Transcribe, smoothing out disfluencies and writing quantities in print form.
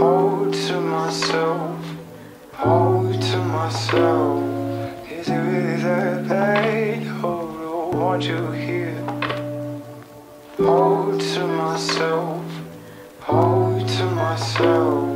Hold to myself, hold to myself. Is it really that bad? Oh, I want you here. Hold to myself, hold to myself.